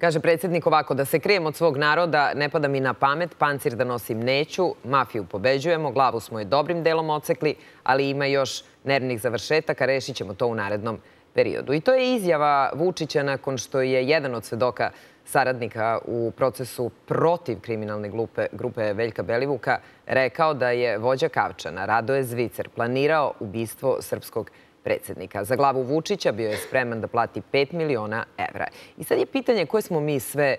Kaže predsjednik ovako, da se krijem od svog naroda, ne pada mi na pamet, pancir da nosim neću, mafiju pobeđujemo, glavu smo je dobrim delom odsekli, ali ima još nervnih završetaka, rešit ćemo to u narednom periodu. I to je izjava Vučića nakon što je jedan od svedoka saradnika u procesu protiv kriminalne grupe Veljka Belivuka rekao da je vođa Kavčana, Radoje Zvicer, planirao ubistvo srpskog predsjednika. Za glavu Vučića bio je spreman da plati 5 miliona evra. I sad je pitanje koje smo mi sve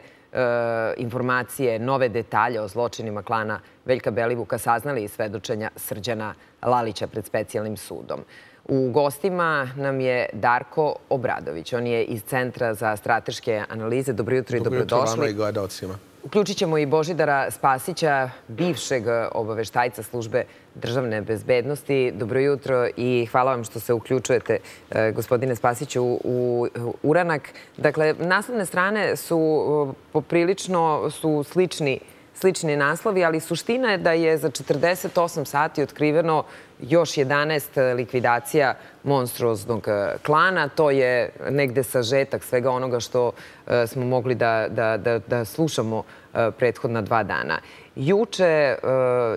informacije, nove detalje o zločinima klana Veljka Belivuka saznali iz svedočenja Srđana Lalića pred specijalnim sudom. U gostima nam je Darko Obradović. On je iz Centra za strateške analize. Dobro jutro i dobrodošli. Dobro jutro vama i gledalcima. Uključit ćemo i Božidara Spasića, bivšeg obaveštajca službe državne bezbednosti. Dobro jutro i hvala vam što se uključujete, gospodine Spasiću, u uranak. Dakle, naslovne strane su poprilično slični naslovi, ali suština je da je za 48 sati otkriveno još 11 likvidacija monstruoznog klana. To je negde sažetak svega onoga što smo mogli da slušamo prethodna 2 dana.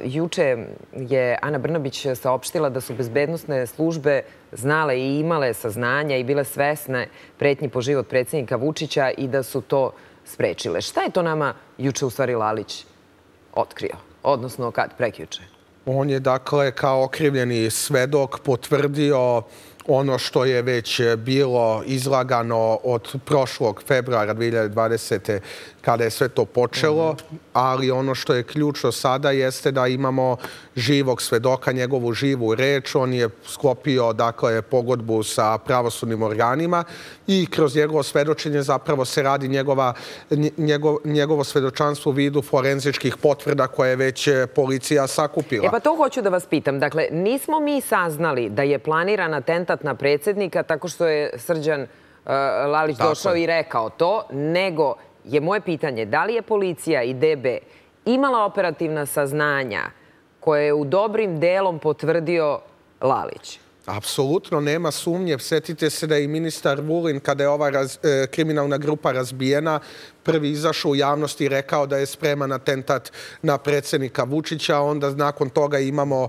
Juče je Ana Brnabić saopštila da su bezbednosne službe znale i imale saznanja i bile svesne pretnji po život predsjednika Vučića i da su to sprečile. Šta je to nama juče u stvari Lalić otkrio? Odnosno, kad? Prekjuče. On je, dakle, kao okrivljeni svedok potvrdio ono što je već bilo izlagano od prošlog februara 2020. kada je sve to počelo, ali ono što je ključno sada jeste da imamo živog svedoka, njegovu živu reč. On je sklopio, dakle, pogodbu sa pravosudnim organima i kroz njegovo svedočenje zapravo se radi njegovo svedočanstvo u vidu forenzičkih potvrda koje je već policija sakupila. E pa to hoću da vas pitam. Dakle, nismo mi saznali da je planiran atentat na predsjednika tako što je Srđan Lalić došao i rekao to, nego je moje pitanje da li je policija i DB imala operativna saznanja koje je u dobrim delom potvrdio Lalić? Apsolutno, nema sumnje. Sjetite se da je i ministar Vulin, kada je ova kriminalna grupa razbijena, prvi izašao u javnosti i rekao da je spreman atentat na predsjednika Vučića. Onda nakon toga imamo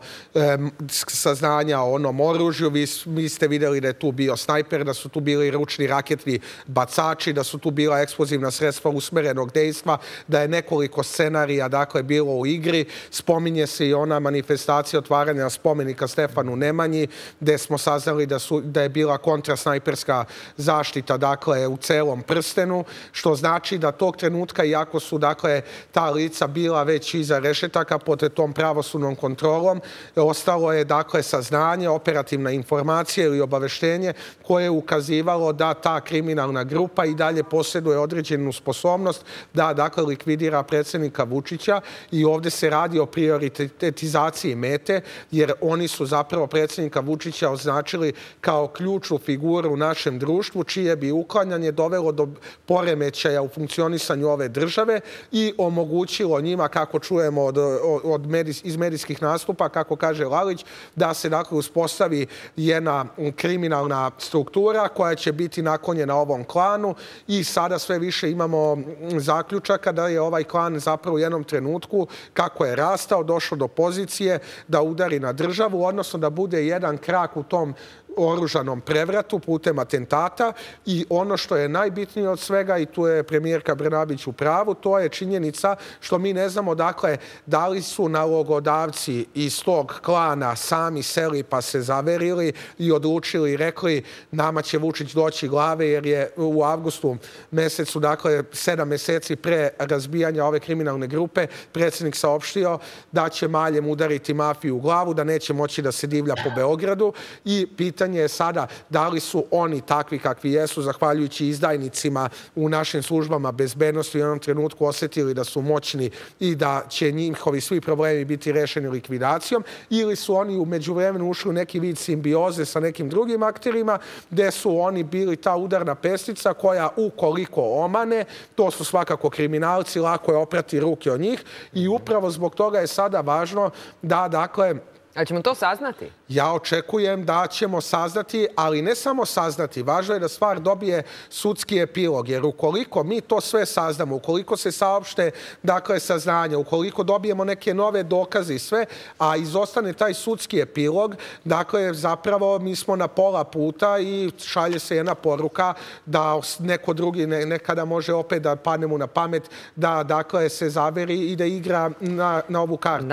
saznanja o onom oružju. Vi ste vidjeli da je tu bio snajper, da su tu bili ručni raketni bacači, da su tu bila eksplozivna sredstva usmerenog dejstva, da je nekoliko scenarija, dakle, bilo u igri. Spominje se i ona manifestacija otvaranja spomenika Stefanu Nemanji, gdje smo saznali da je bila kontrasnajperska zaštita, dakle, u celom prstenu, što znači da tog trenutka, iako su, dakle, ta lica bila već iza rešetaka pod tom pravosudnom kontrolom, ostalo je, dakle, saznanje, operativna informacija ili obaveštenje koje je ukazivalo da ta kriminalna grupa i dalje posjeduje određenu sposobnost da, dakle, likvidira predsjednika Vučića. I ovdje se radi o prioritetizaciji mete, jer oni su zapravo predsjednika Vučića označili kao ključnu figuru u našem društvu, čije bi uklanjanje dovelo do poremećaja u funkcionisanju ove države i omogućilo njima, kako čujemo iz medijskih nastupa, kako kaže Lalić, da se, dakle, uspostavi jedna kriminalna struktura koja će biti naklonjena ovom klanu. I sada sve više imamo zaključaka da je ovaj klan zapravo u jednom trenutku, kako je rastao, došao do pozicije da udari na državu, odnosno da bude jedan krak u tom oružanom prevratu putem atentata. I ono što je najbitnije od svega, i tu je premijerka Brnabić u pravu, to je činjenica što mi ne znamo, dakle, da li su nalogodavci iz tog klana sami seli pa se zaverili i odlučili i rekli nama će Vučić doći glave, jer je u avgustu mesecu, dakle, 7 meseci pre razbijanja ove kriminalne grupe, predsjednik saopštio da će maljem udariti mafiju u glavu, da neće moći da se divlja po Beogradu. I pitanje je sada da li su oni takvi kakvi jesu, zahvaljujući izdajnicima u našim službama bezbednosti, u jednom trenutku osjetili da su moćni i da će njihovi svi problemi biti rešeni likvidacijom, ili su oni u međuvremenu ušli u neki vid simbioze sa nekim drugim akterima, gde su oni bili ta udarna pestica koja, ukoliko omane, to su svakako kriminalci, lako je oprati ruke od njih. I upravo zbog toga je sada važno da, dakle, A ćemo to saznati? Ja očekujem da ćemo saznati, ali ne samo saznati. Važno je da stvar dobije sudski epilog, jer ukoliko mi to sve saznamo, ukoliko se saopšte saznanja, ukoliko dobijemo neke nove dokaze i sve, a izostane taj sudski epilog, dakle, zapravo mi smo na pola puta i šalje se jedna poruka da neko drugi nekada može opet da padne mu na pamet, da dakle se zaveri i da igra na ovu kartu.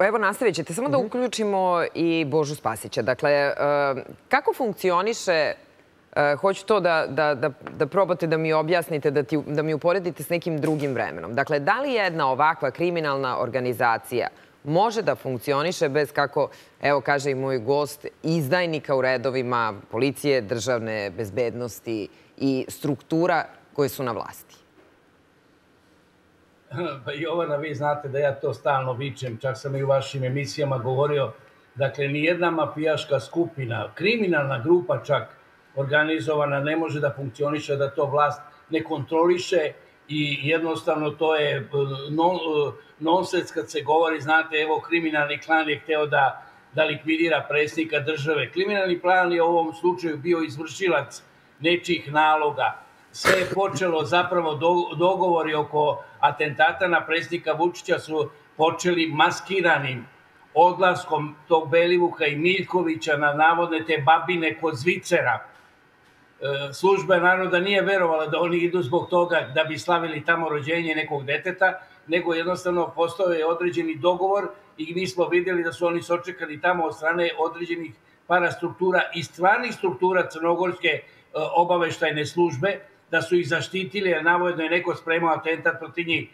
Evo nastavit ćete. Samo da uključimo i Božu Spasića. Dakle, kako funkcioniše, hoću to da probate da mi objasnite, da mi uporedite s nekim drugim vremenom. Dakle, da li jedna ovakva kriminalna organizacija može da funkcioniše bez, kako, evo, kaže i moj gost, izdajnika u redovima policije, državne bezbednosti i struktura koje su na vlasti? Jovana, vi znate da ja to stalno vičem, čak sam i u vašim emisijama govorio. Dakle, nijedna mafijaška skupina, kriminalna grupa čak organizovana, ne može da funkcioniše da to vlast ne kontroliše i jednostavno to je nonsens kad se govori, znate, evo, kriminalni klan je hteo da likvidira predsjednika države. Kriminalni klan je u ovom slučaju bio izvršilac nečijih naloga. Sve je počelo, zapravo dogovori oko atentata na predsjednika Vučića su počeli maskiranim odlaskom tog Belivuka i Miljkovića na navodne te babine kod Zvicera. Služba naroda nije verovala da oni idu zbog toga da bi slavili tamo rođenje nekog deteta, nego jednostavno postao je određeni dogovor i mi smo vidjeli da su oni sačekani tamo od strane određenih parastruktura i stvarnih struktura crnogorske obaveštajne službe, da su ih zaštitili, jer navodno je neko spremao atentat protiv njih.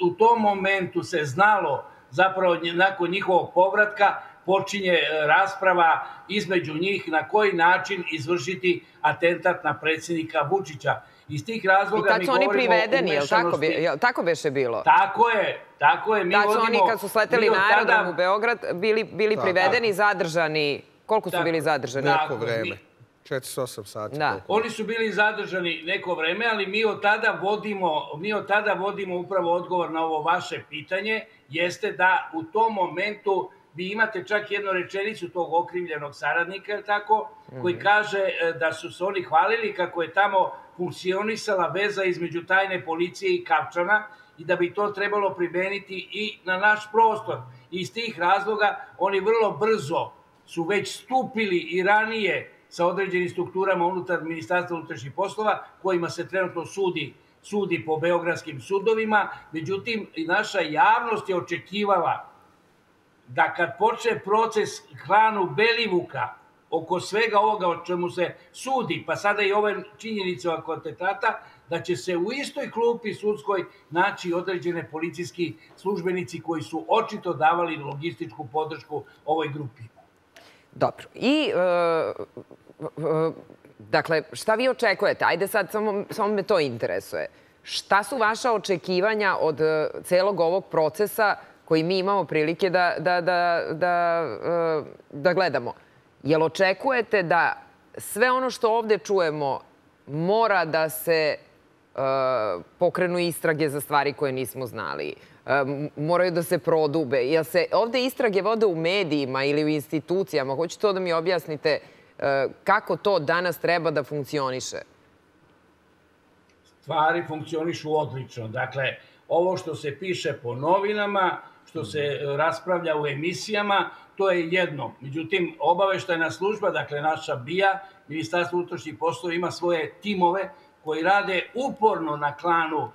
U tom momentu se znalo, zapravo nakon njihovog povratka, počinje rasprava između njih na koji način izvršiti atentat na predsjednika Vučića. Iz tih razloga mi govorimo o umešanosti. I kad su oni privedeni, je li tako beše bilo? Tako je, tako je. Da su oni kad su sleteli narodom u Beograd bili privedeni, zadržani. Koliko su bili zadržani? Neko vreme. 48 sati. Oni su bili zadržani neko vreme, ali mi od tada vodimo upravo odgovor na ovo vaše pitanje, jeste da u tom momentu vi imate čak jednu rečenicu tog okrivljenog saradnika koji kaže da su se oni hvalili kako je tamo funkcionisala veza između tajne policije i Kapčana i da bi to trebalo primeniti i na naš prostor. Iz tih razloga oni vrlo brzo su već stupili i ranije sa određenim strukturama unutar Ministarstva unutrašnjih poslova, kojima se trenutno sudi po beogradskim sudovima. Međutim, naša javnost je očekivala da kad počne proces klanu Belivuka oko svega ovoga o čemu se sudi, pa sada i ove činjenice oko atentata, da će se u istoj klupi sudskoj naći određene policijski službenici koji su očito davali logističku podršku ovoj grupi. Dobro. I, dakle, šta vi očekujete? Ajde sad, samo me to interesuje. Šta su vaša očekivanja od celog ovog procesa koji mi imamo prilike da gledamo? Jel očekujete da sve ono što ovde čujemo mora da se pokrenu istrage za stvari koje nismo znali? Moraju da se prodube. Jel se ovde istrage vode u medijima ili u institucijama? Hoću to da mi objasnite kako to danas treba da funkcioniše? Stvari funkcionišu odlično. Dakle, ovo što se piše po novinama, što se raspravlja u emisijama, to je jedno. Međutim, obaveštajna služba, dakle naša BIA, Ministarstvo unutrašnjih poslova, ima svoje timove koji rade uporno na klanu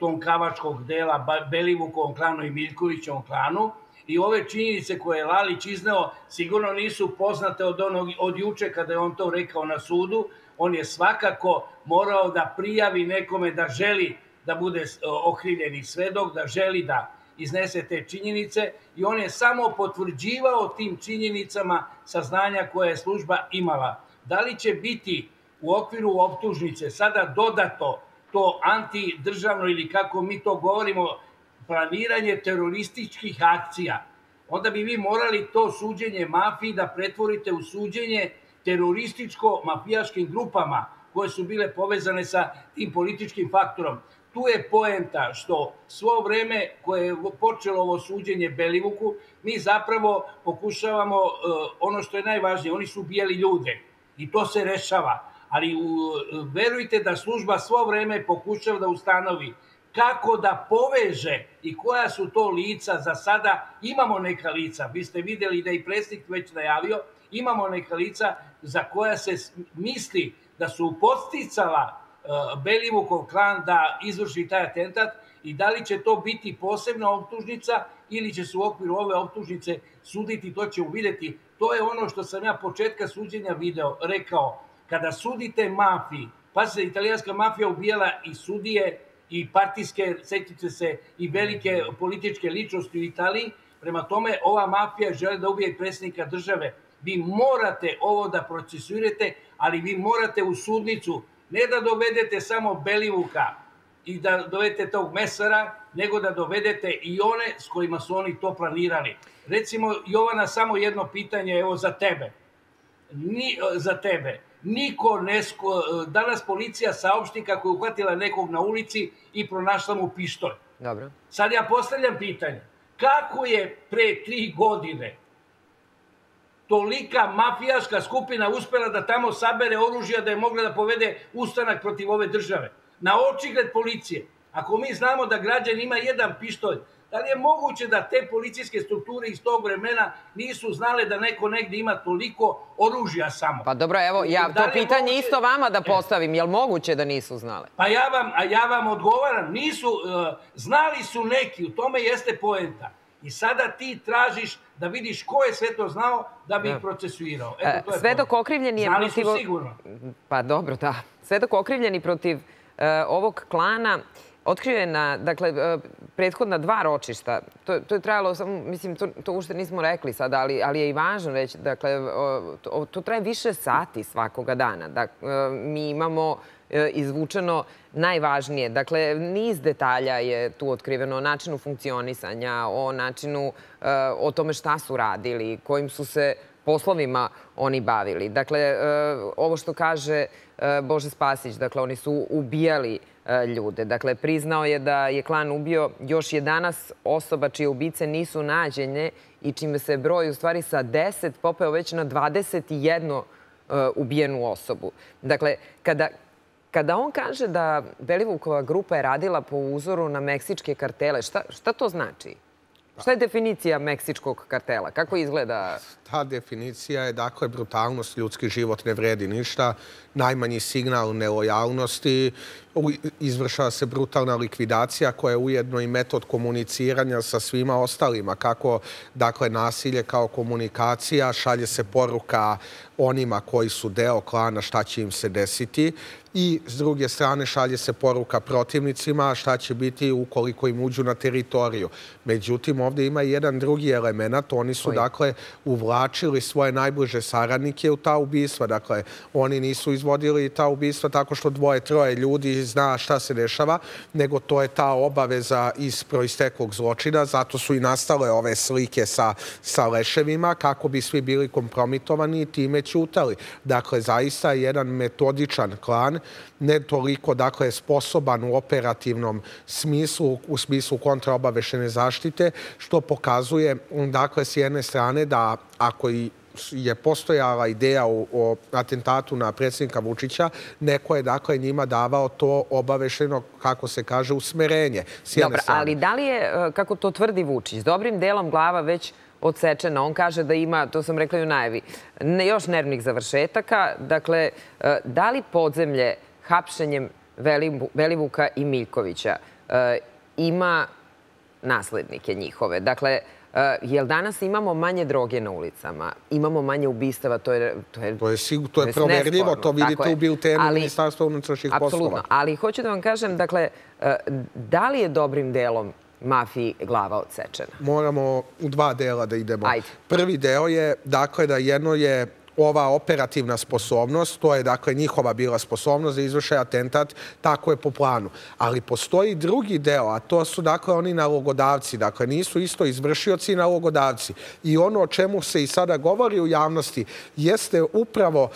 tom kavačkog dela, Belivukovom klanu i Miljkovićevom klanu. I ove činjenice koje je Lalić izneo sigurno nisu poznate od juče kada je on to rekao na sudu. On je svakako morao da prijavi nekome da želi da bude okrivljeni svedok, da želi da iznese te činjenice i on je samo potvrđivao tim činjenicama saznanja koje je služba imala. Da li će biti u okviru optužnice sada dodato to antidržavno ili kako mi to govorimo, planiranje terorističkih akcija, onda bi vi morali to suđenje mafiji da pretvorite u suđenje terorističko-mafijaškim grupama koje su bile povezane sa tim političkim faktorom. Tu je poenta što svo vreme koje je počelo ovo suđenje Belivuku, mi zapravo pokušavamo ono što je najvažnije, oni su ubijali ljude i to se rešava. Ali verujte da služba svo vreme pokušava da ustanovi kako da poveže i koja su to lica. Za sada imamo neka lica, vi ste videli da i predsjednik već najavio, imamo neka lica za koja se misli da su podsticala Belivukov klan da izvrši taj atentat i da li će to biti posebna optužnica ili će se u okviru ove optužnice suditi, to će uvidjeti. To je ono što sam ja početka suđenja video, rekao, kada sudite mafiji, pa se italijanska mafija ubijala i sudije i partijske, sjetite se, i velike političke ličnosti u Italiji, prema tome ova mafija želi da ubije predsjednika države. Vi morate ovo da procesuirate, ali vi morate u sudnicu, ne da dovedete samo Belivuka i da dovedete tog mesara, nego da dovedete i one s kojima su oni to planirali. Recimo, Jovana, samo jedno pitanje, evo za tebe. Danas policija saopšti kako je uhvatila nekog na ulici i pronašla mu pištolj. Sad ja postavljam pitanje, kako je pre 3 godine tolika mafijaška skupina uspela da tamo sabere oružja da je mogla da povede ustanak protiv ove države? Na očigled policije. Ako mi znamo da građan ima 1 pištolj, da li je moguće da te policijske strukture iz tog vremena nisu znale da neko negdje ima toliko oružja samo? Pa dobro, evo, ja to pitanje isto vama da postavim. Je li moguće da nisu znale? Pa ja vam odgovaram. Nisu, znali su neki, u tome jeste poenta. I sada ti tražiš da vidiš ko je sve to znao da bi ih procesuirao. Svedok okrivljen je protiv... Znali su sigurno. Pa dobro, da. Svedok okrivljen je protiv ovog klana. Otkrivena, dakle, prethodna 2 ročišta. To je trajalo, mislim, to ušte nismo rekli sada, ali je i važno reći, dakle, to traje više sati svakoga dana. Dakle, mi imamo izvučeno najvažnije. Dakle, niz detalja je tu otkriveno o načinu funkcionisanja, o načinu, o tome šta su radili, kojim su se poslovima oni bavili. Dakle, ovo što kaže Božidar Spasić, dakle, oni su ubijali ljude. Dakle, priznao je da je klan ubio još 11 osoba čije ubice nisu nađene i čime se broj u stvari sa 10 popeo već na 21 ubijenu osobu. Dakle, kada on kaže da Belivukova grupa je radila po uzoru na meksičke kartele, šta to znači? Šta je definicija meksičkog kartela? Kako izgleda? Ta definicija je, dakle, brutalnost, ljudski život ne vredi ništa, najmanji signal nelojalnosti, izvršava se brutalna likvidacija koja je ujedno i metod komuniciranja sa svima ostalima. Kako, dakle, nasilje kao komunikacija, šalje se poruka onima koji su deo klana šta će im se desiti i s druge strane šalje se poruka protivnicima šta će biti ukoliko im uđu na teritoriju. Međutim, ovdje ima jedan drugi element. Oni su, dakle, uvlačili svoje najbliže saradnike u ta ubistva. Dakle, oni nisu izvodili ta ubistva tako što 2-3 ljudi zna šta se dešava, nego to je ta obaveza iz proisteklog zločina. Zato su i nastale ove slike sa leševima, kako bi svi bili kompromitovani i time ćutali. Dakle, zaista je jedan metodičan klan, ne toliko, dakle, sposoban u operativnom smislu, u smislu kontraobavešene zaštite, što pokazuje, dakle, s jedne strane da ako i je postojala ideja o atentatu na predsjednika Vučića, neko je, dakle, njima davao to obavešteno, kako se kaže, usmerenje. Dobro, ali da li je, kako to tvrdi Vučić, s dobrim delom glava već odsečena? On kaže da ima, to sam rekla i u najavi, još nervnih završetaka. Dakle, da li podzemlje hapšenjem Belivuka i Miljkovića ima naslednike njihove? Dakle, jer danas imamo manje droge na ulicama, imamo manje ubistava, to je proverljivo, to vidite u biltenu Ministarstva unutrašnjih poslova. Apsolutno, ali hoću da vam kažem, dakle, da li je dobrim delom mafiji glava odsečena? Moramo u 2 dela da idemo. Prvi deo je, dakle, da jedno je ova operativna sposobnost, to je dakle njihova bila sposobnost da izvrše atentat, tako je po planu. Ali postoji drugi deo, a to su dakle oni nalogodavci, dakle nisu isto izvršioci i nalogodavci. I ono o čemu se i sada govori u javnosti jeste upravo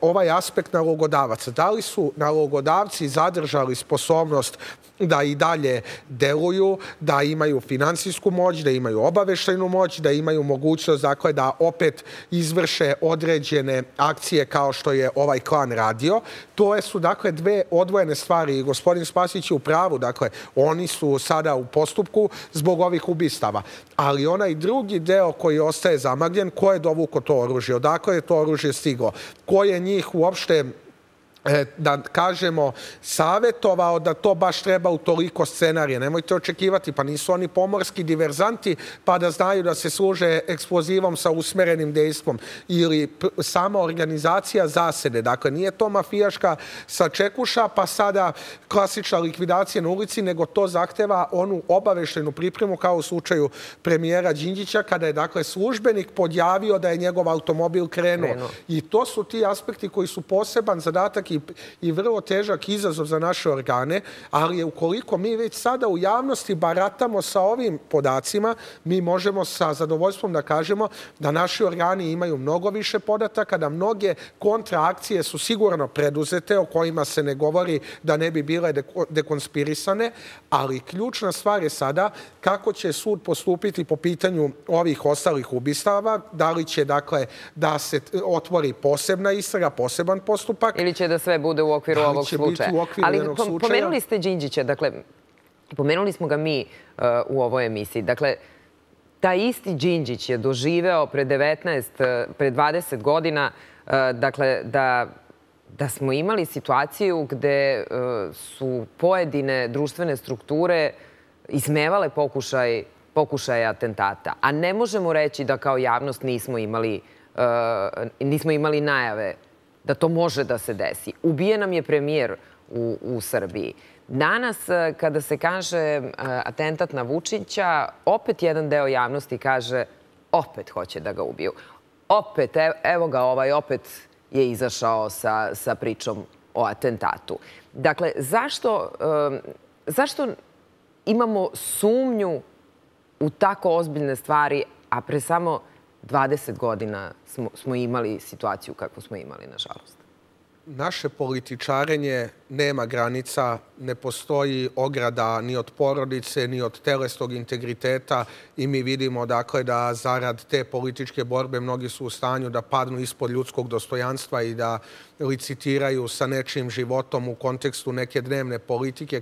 ovaj aspekt nalogodavaca. Da li su nalogodavci zadržali sposobnost da i dalje deluju, da imaju finansijsku moć, da imaju obaveštajnu moć, da imaju mogućnost dakle da opet izvrše određene akcije kao što je ovaj klan radio. To su, dakle, dve odvojene stvari i gospodin Spasić je u pravu. Dakle, oni su sada u postupku zbog ovih ubistava. Ali onaj drugi deo koji ostaje zamagljen, ko je dovukao to oružje? Odakle je to oružje stiglo? Ko je njih uopšte, da kažemo, savjetovao da to baš treba u toliko scenarije? Nemojte očekivati, pa nisu oni pomorski diverzanti pa da znaju da se služe eksplozivom sa usmerenim dejstvom ili sama organizacija zasede. Dakle, nije to mafijaška sačekuša pa sada klasična likvidacija na ulici, nego to zahteva onu obaveštenu pripremu kao u slučaju premijera Đinđića kada je, dakle, službenik podjavio da je njegov automobil krenuo. I to su ti aspekti koji su poseban zadatak i vrlo težak izazov za naše organe, ali je ukoliko mi već sada u javnosti baratamo sa ovim podacima, mi možemo sa zadovoljstvom da kažemo da naši organi imaju mnogo više podataka, da mnoge kontraakcije su sigurno preduzete, o kojima se ne govori da ne bi bile dekonspirisane, ali ključna stvar je sada kako će sud postupiti po pitanju ovih ostalih ubistava, da li će, dakle, da se otvori posebna istraga, poseban postupak, ili će da sve bude u okviru ovog slučaja. Ali pomenuli ste Đinđića, dakle, pomenuli smo ga mi u ovoj emisiji. Dakle, taj isti Đinđić je doživeo pred 20 godina, dakle, da smo imali situaciju gde su pojedine društvene strukture ismevale pokušaje atentata. A ne možemo reći da kao javnost nismo imali najave da to može da se desi. Ubijen nam je premijer u Srbiji. Danas, kada se kaže atentat na Vučića, opet jedan deo javnosti kaže opet hoće da ga ubiju. Opet, evo ga ovaj, opet je izašao sa pričom o atentatu. Dakle, zašto imamo sumnju u tako ozbiljne stvari, a pre samo 20 godina smo imali situaciju kakvu smo imali, nažalost. Naše političarenje nema granica, ne postoji ograda ni od porodice, ni od telesnog integriteta i mi vidimo, dakle, da zarad te političke borbe mnogi su u stanju da padnu ispod ljudskog dostojanstva i da licitiraju sa nečijim životom u kontekstu neke dnevne politike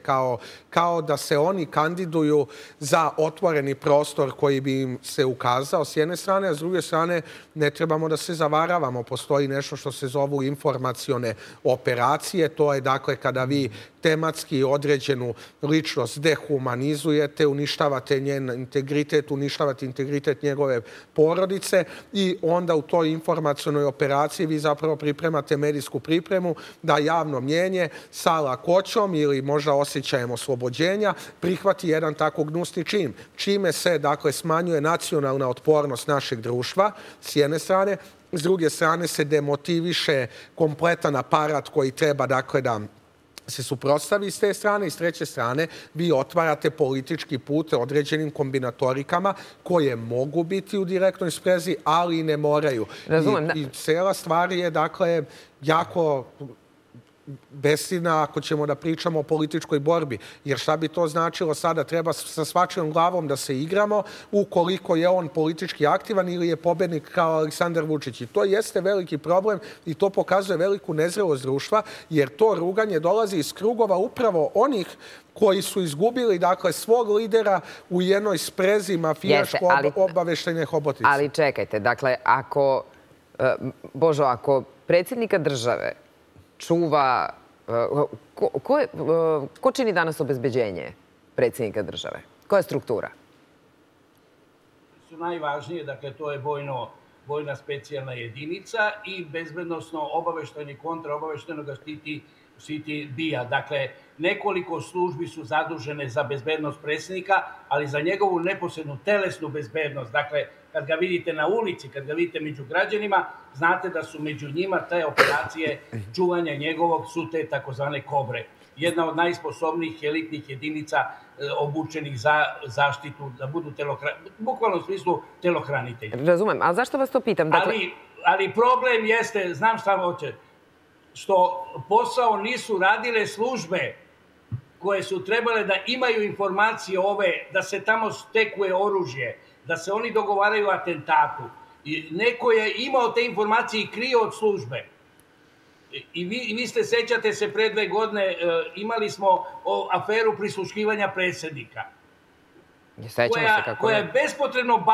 kao da se oni kandiduju za otvoreni prostor koji bi im se ukazao s jedne strane, a s druge strane ne trebamo da se zavaravamo. Postoji nešto što se zovu informacione operacije. To je, dakle, kada vi tematski određenu ličnost dehumanizujete, uništavate njen integritet, uništavate integritet njegove porodice i onda u toj informacionoj operaciji vi zapravo pripremate medijsku pripremu da javno mnjenje sa lakoćom ili možda osjećajem oslobođenja prihvati jedan tako gnusni čin. Čime se, dakle, smanjuje nacionalna otpornost našeg društva, s jedne strane, s druge strane se demotiviše kompletan aparat koji treba, dakle, da se suprotstavi s te strane i s treće strane vi otvarate politički put određenim kombinatorikama koje mogu biti u direktnoj sprezi, ali i ne moraju. I cela stvar je, dakle, jako besina ako ćemo da pričamo o političkoj borbi. Jer šta bi to značilo sada? Treba sa svačijom glavom da se igramo ukoliko je on politički aktivan ili je pobednik kao Aleksandar Vučić. I to jeste veliki problem i to pokazuje veliku nezrelost društva, jer to ruganje dolazi iz krugova upravo onih koji su izgubili, dakle, svog lidera u jednoj sprezi mafijaško-obaveštajne hobotice. Ali čekajte, dakle, ako predsjednika države čuva... Ko čini danas obezbeđenje predsjednika države? Koja je struktura? Su najvažnije, dakle, to je vojna specijalna jedinica i bezbednosno obaveštajni kontra obaveštajnog štiti CTB-a. Dakle, nekoliko službi su zadužene za bezbednost predsjednika, ali za njegovu neposrednu telesnu bezbednost. Dakle, kad ga vidite na ulici, kad ga vidite među građanima, znate da su među njima te operacije čuvanja njegovog su te takozvane kobre. Jedna od najsposobnijih elitnih jedinica obučenih za zaštitu, da budu bukvalno u smislu telohranitelji. Razumem, ali zašto vas to pitam? Ali problem jeste, znam šta hoće, što posao nisu radile službe koje su trebale da imaju informacije ove, da se tamo stekuje oružje, da se oni dogovaraju o atentatu. Neko je imao te informacije i krio od službe. I vi ste, sećate se, pre 2 godine imali smo aferu prisluškivanja predsjednika. Koja je bespotrebno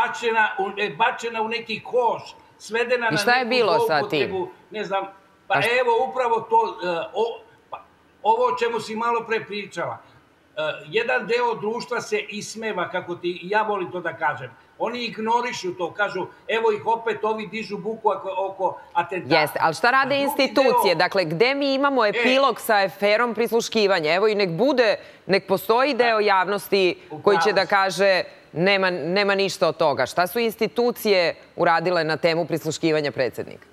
bačena u neki koš, svedena na neku zloupotrebu. Ne znam, pa evo upravo to, ovo o čemu si malo pre pričala. Jedan deo društva se ismeva, kako ti ja volim to da kažem. Oni ignorišu to, kažu, evo ih opet ovi dižu buku oko atentata. Jeste, ali šta rade institucije? Dakle, gde mi imamo epilog sa aferom prisluškivanja? Evo i nek bude, nek postoji deo javnosti koji će da kaže nema ništa od toga. Šta su institucije uradile na temu prisluškivanja predsjednika?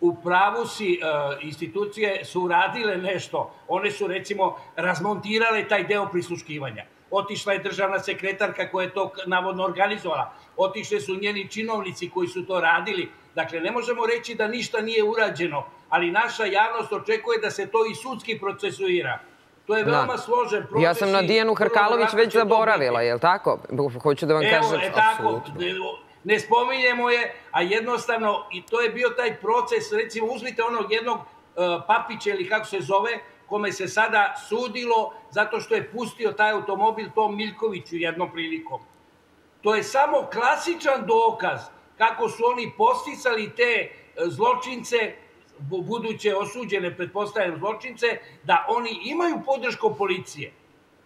U pravu si, institucije su uradile nešto. One su, recimo, razmontirale taj deo prisluškivanja. Otišla je državna sekretarka koja je to navodno organizovala. Otišle su njeni činovnici koji su to radili. Dakle, ne možemo reći da ništa nije urađeno, ali naša javnost očekuje da se to i sudski procesuira. To je veoma složen proces. Ja sam na Dijanu Hrkalović već zaboravila, je li tako? Hoću da vam kažem. Evo, tako. Ne spominjemo je, a jednostavno, i to je bio taj proces, recimo, uzmite onog jednog Papića ili kako se zove, kome se sada sudilo zato što je pustio taj automobil Tom Miljkoviću jednom prilikom. To je samo klasičan dokaz kako su oni posticali te zločince, buduće osuđene, pretpostavljene zločince, da oni imaju podršku policije.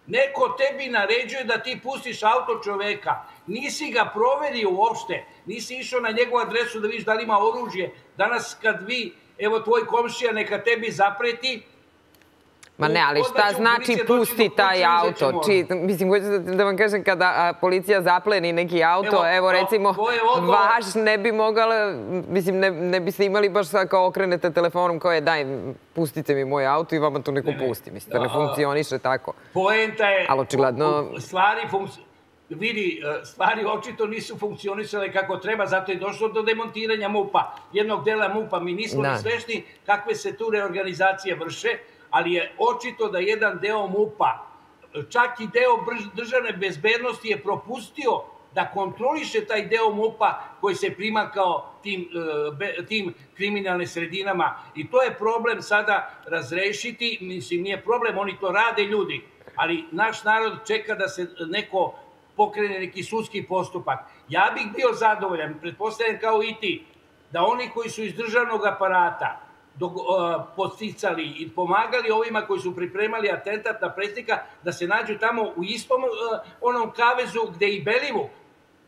Neko tebi naređuje da ti pustiš auto čoveka, nisi ga proverio uopšte, nisi išao na njegovu adresu da vidiš da li ima oružje. Danas kad vi, evo tvoj komšija neka tebi zapreti. Ma ne, ali šta znači pusti taj auto? Mislim, hoću da vam kažem, kada policija zapleni neki auto, evo recimo vaš ne bi mogala, mislim, ne bi se imali baš kao okrenete telefonom koje daj, pustite mi moj auto i vama tu neko pusti. Mislim, ne funkcioniše tako. Poenta je, stvari očito nisu funkcionisale kako treba, zato je došlo do demontiranja MUP-a, jednog dela MUP-a. Mi nismo ni svesni kakve se tu reorganizacije vrše, ali je očito da jedan deo MUP-a, čak i deo državne bezbednosti je propustio da kontroliše taj deo MUP-a koji se prima kao tim kriminalnim sredinama. I to je problem sada razrešiti, mislim, nije problem, oni to rade ljudi, ali naš narod čeka da se neko pokrene neki sudski postupak. Ja bih bio zadovoljan, pretpostavljam kao i ti, da oni koji su iz državnog aparata posticali i pomagali ovima koji su pripremali atentat na predsjednika da se nađu tamo u istom onom kavezu gde i Belivuk.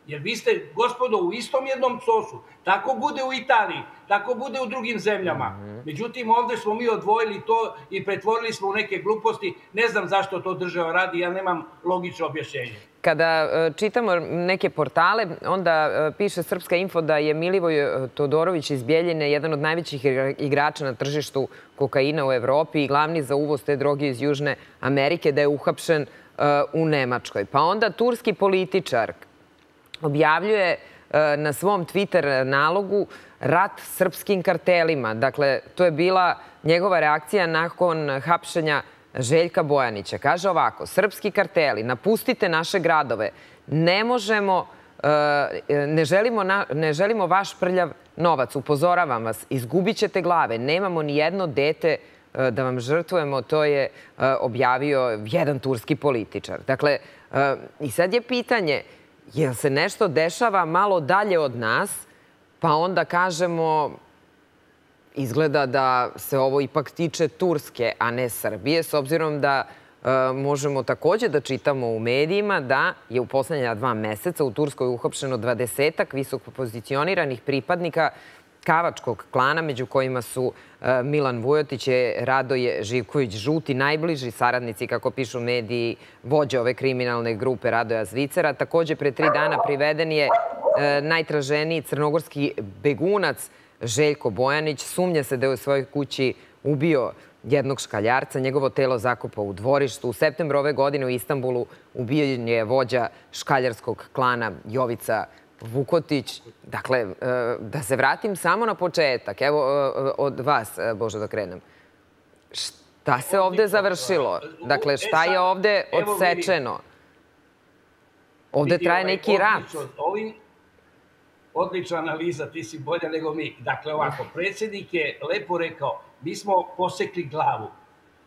Jer vi ste, gospodo, u istom jednom sosu. Tako bude u Italiji, tako bude u drugim zemljama. Međutim, ovdje smo mi odvojili to i pretvorili smo u neke gluposti. Ne znam zašto to država radi, ja nemam logično objašnjenje. Kada čitamo neke portale, onda piše Srpska info da je Milivoj Todorović iz Bjeljine jedan od najvećih igrača na tržištu kokaina u Evropi i glavni za uvoz te droge iz Južne Amerike, da je uhapšen u Nemačkoj. Pa onda turski političar objavljuje na svom Twitter nalogu rat srpskim kartelima. Dakle, to je bila njegova reakcija nakon hapšenja Željka Bojanića. Kaže ovako, srpski karteli, napustite naše gradove, ne želimo vaš prljav novac, upozoravam vas, izgubit ćete glave, nemamo ni jedno dete da vam žrtvujemo, to je objavio jedan turski političar. Dakle, i sad je pitanje, jel se nešto dešava malo dalje od nas, pa onda kažemo, izgleda da se ovo ipak tiče Turske, a ne Srbije, s obzirom da možemo također da čitamo u medijima da je u poslednja 2 meseca u Turskoj uhapšeno 20-ak visoko pozicioniranih pripadnika kavačkog klana, među kojima su Milan Vukotić i Radoje Zvicer, žuti, najbliži saradnici, kako pišu mediji, vođe ove kriminalne grupe Radoja Zvicera. Također, pre 3 dana priveden je najtraženiji crnogorski begunac Željko Bojanić. Sumnja se da je u svojoj kući ubio jednog škaljarca, njegovo telo zakopao u dvorištu. U septembru ove godine u Istanbulu ubijen je vođa škaljarskog klana Jovica Vukotić. Dakle, da se vratim samo na početak. Evo, od vas, Bože, da krenem. Šta se ovde završilo? Dakle, šta je ovde odsečeno? Ovde traje neki rat. Odlična analiza, ti si bolja nego mi. Dakle, ovako, predsjednik je lepo rekao, mi smo posekli glavu,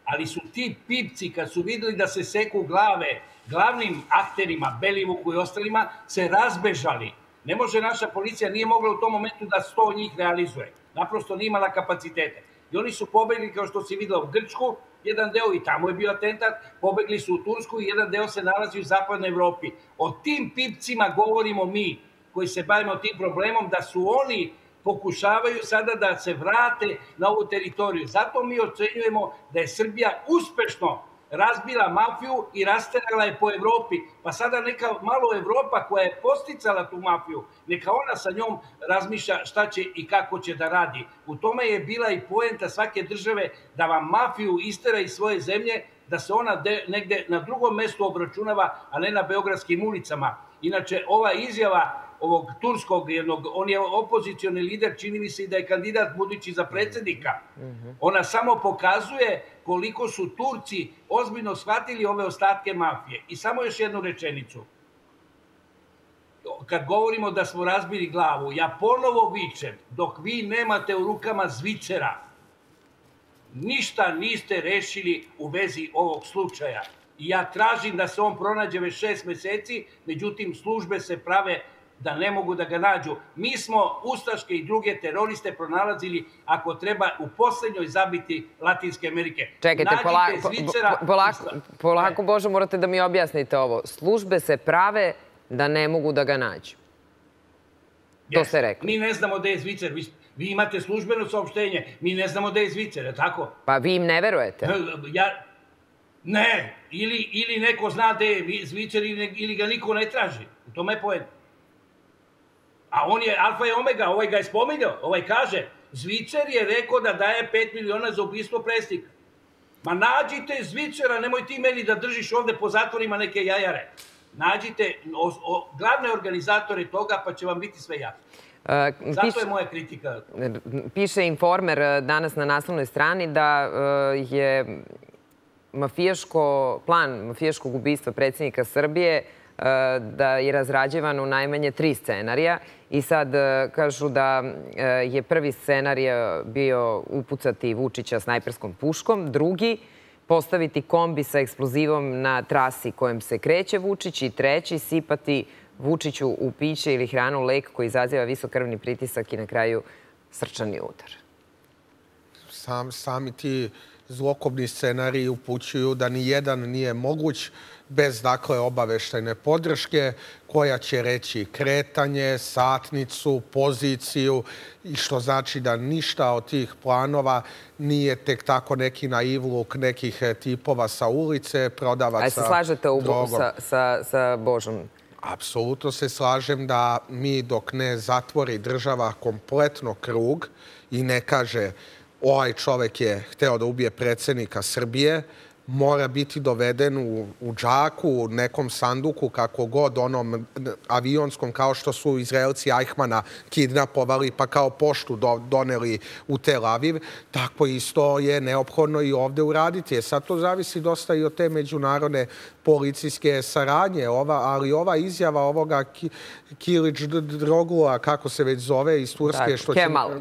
ali su ti pipci, kad su vidjeli da se seku glave glavnim akterima, Belivuku i ostalima, se razbežali. Ne može, naša policija nije mogla u tom momentu da 100 njih realizuje. Naprosto nije imala kapacitete. I oni su pobegli, kao što si vidjela, u Grčku, jedan deo i tamo je bio atentat, pobegli su u Tursku i jedan deo se nalazi u zapadnoj Evropi. O tim pipcima govorimo mi, koji se bavimo tim problemom, da su oni pokušavaju sada da se vrate na ovu teritoriju. Zato mi ocenjujemo da je Srbija uspešno razbila mafiju i rasterala je po Evropi. Pa sada neka malo Evropa koja je posticala tu mafiju, neka ona sa njom razmišlja šta će i kako će da radi. U tome je bila i poenta svake države da vam mafiju istera iz svoje zemlje, da se ona negde na drugom mestu obračunava, a ne na beogradskim ulicama. Inače, ova izjava ovog turskog jednog, on je opozicioni lider, čini mi se i da je kandidat budući za predsjednika. Ona samo pokazuje koliko su Turci ozbiljno shvatili ove ostatke mafije. I samo još jednu rečenicu. Kad govorimo da smo razbili glavu, ja ponovo vičem, dok vi nemate u rukama Zvicera, ništa niste rešili u vezi ovog slučaja. I ja tražim da se on pronađe već 6 meseci, međutim službe se prave da ne mogu da ga nađu. Mi smo ustaške i druge teroriste pronalazili, ako treba, u posljednjoj zabiti Latinske Amerike. Čekajte, polako, Bože, morate da mi objasnite ovo. Službe se prave da ne mogu da ga nađu. To ste rekli. Mi ne znamo da je Zvicer. Vi imate službeno saopštenje. Mi ne znamo da je Zvicer, je tako? Pa vi im ne verujete. Ne. Ili neko zna da je Zvicer ili ga niko ne traži. U tome je poenta. A on je alfa i omega, ovaj ga je spominjao, ovaj kaže, Zvicer je rekao da daje 5 miliona za ubistvo predsjednika. Ma nađite Zvicera, nemoj ti meni da držiš ovde po zatvorima neke jajare. Nađite glavne organizatore toga, pa će vam biti sve jasno. Zato je moja kritika. Piše Informer danas na naslovnoj strani da je plan mafijaškog ubistva predsjednika Srbije da je razrađivan u najmanje 3 scenarija i sad kažu da je prvi scenarij bio upucati Vučića snajperskom puškom, drugi postaviti kombi sa eksplozivom na trasi kojom se kreće Vučić i treći sipati Vučiću u piće ili hranu lek koji izaziva visok krvni pritisak i na kraju srčani udar. Sami ti zlokobni scenariji upućuju da nijedan nije moguć bez obaveštajne podrške koja će reći kretanje, satnicu, poziciju, i što znači da ništa od tih planova nije tek tako neki naivluk nekih tipova sa ulice, prodavaca drogom. A se slažete sa Božom? Apsolutno se slažem da mi dok ne zatvori država kompletno krug i ne kaže ovaj čovek je hteo da ubije predsjednika Srbije, mora biti doveden u džaku, u nekom sanduku, kako god, onom avionskom, kao što su Izraelci Ajhmana kidnapovali pa kao poštu doneli u Tel Aviv, tako isto je neophodno i ovde uraditi. Sad to zavisi dosta i od te međunarodne policijske saradnje, ali ova izjava ovoga Kılıçdaroğlu, kako se već zove, iz Turske...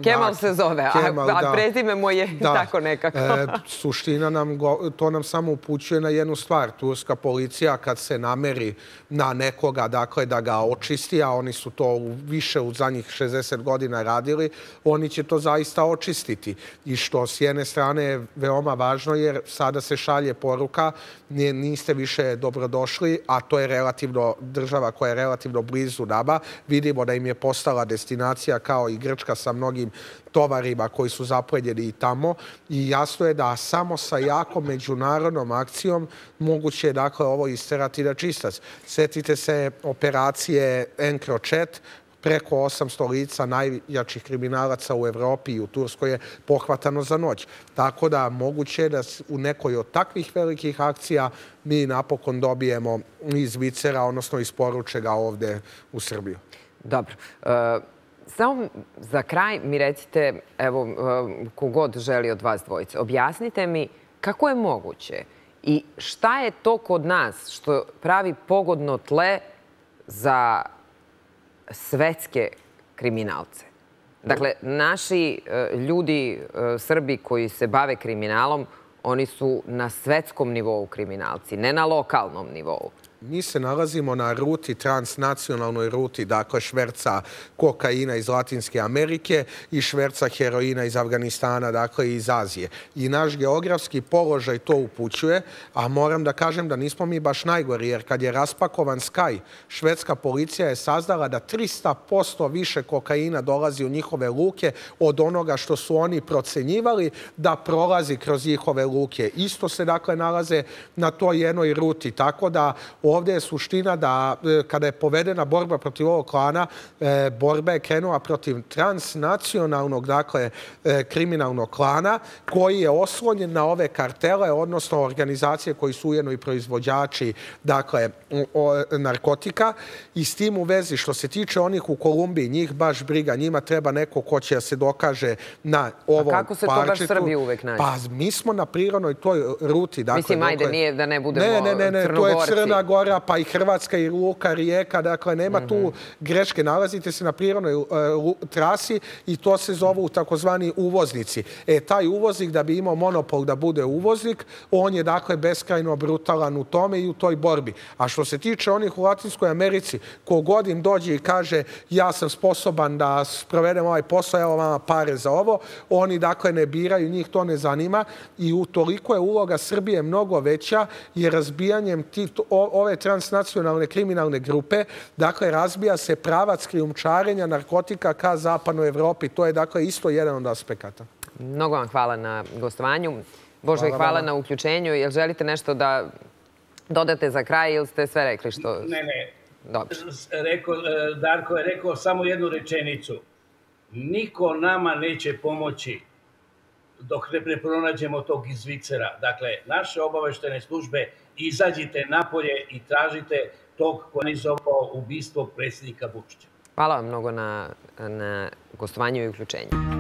Kemal se zove, a prezime mu je tako nekako. Suština nam to nam samo samo upućuje na jednu stvar. Turska policija kad se nameri na nekoga, dakle, da ga očisti, a oni su to više u zadnjih 60 godina radili, oni će to zaista očistiti. I što s jedne strane je veoma važno, jer sada se šalje poruka niste više dobrodošli, a to je relativno država koja je relativno blizu nama. Vidimo da im je postala destinacija kao i Grčka sa mnogim tovarima koji su zaplenjeni i tamo. I jasno je da samo sa jakom međunarodnom akcijom moguće je, dakle, ovo isterati na čistac. Sjetite se operacije Enkročet, preko 800 lica najjačih kriminalaca u Evropi i u Turskoj je pohvatano za noć. Tako da moguće je da u nekoj od takvih velikih akcija mi napokon dobijemo iz Zvicera, odnosno isporuče ga ovde u Srbiju. Dobro. Samo za kraj mi recite, evo, kogod želi od vas dvojice, objasnite mi kako je moguće i šta je to kod nas što pravi pogodno tle za svetske kriminalce. Dakle, naši ljudi, Srbi koji se bave kriminalom, oni su na svetskom nivou kriminalci, ne na lokalnom nivou. Mi se nalazimo na ruti, transnacionalnoj ruti, dakle šverca kokaina iz Latinske Amerike i šverca heroina iz Afganistana, dakle iz Azije. I naš geografski položaj to upućuje, a moram da kažem da nismo mi baš najgori, jer kad je raspakovan Sky, švedska policija je saznala da 300% više kokaina dolazi u njihove luke od onoga što su oni procenjivali da prolazi kroz njihove luke. Isto se, dakle, nalaze na toj jednoj ruti, tako da ovdje je suština da kada je povedena borba protiv ovog klana, borba je krenula protiv transnacionalnog, dakle, kriminalnog klana koji je oslonjen na ove kartele, odnosno organizacije koji su ujedno i proizvođači, dakle, narkotika. I s tim u vezi, što se tiče onih u Kolumbiji, njih baš briga, njima treba neko ko će se dokaže na ovom parčetu. A kako se to baš Srbi uvek nađe? Pa mi smo na prirodnoj toj ruti. Mislim, ajde, nije da ne budemo crnogorci. Ne, to je Crna Gora, pa i Hrvatska, i Luka, Rijeka. Dakle, nema tu greške. Nalazite se na prirodnoj trasi i to se zovu takozvani uvoznici. E, taj uvoznik, da bi imao monopol da bude uvoznik, on je, dakle, beskrajno brutalan u tome i u toj borbi. A što se tiče onih u Latinskoj Americi, kogod im dođe i kaže ja sam sposoban da sprovedem ovaj posao, evo vama pare za ovo, oni, dakle, ne biraju, njih to ne zanima i utoliko je uloga Srbije mnogo veća, jer razbijanjem ove transnacionalne kriminalne grupe, dakle, razbija se pravac krijumčarenja narkotika ka zapadnoj Evropi. To je, dakle, isto jedan od aspekata. Mnogo vam hvala na gostovanju. Bože, hvala na uključenju. Jel želite nešto da dodate za kraj ili ste sve rekli što... Ne. Darko je rekao samo jednu rečenicu. Niko nama neće pomoći dok ne pronađemo tog iz Zvicera. Dakle, naše obaveštene službe, izađite napolje i tražite tog koji je izazvao ubistvo predsjednika Vučića. Hvala vam mnogo na gostovanju i uključenju.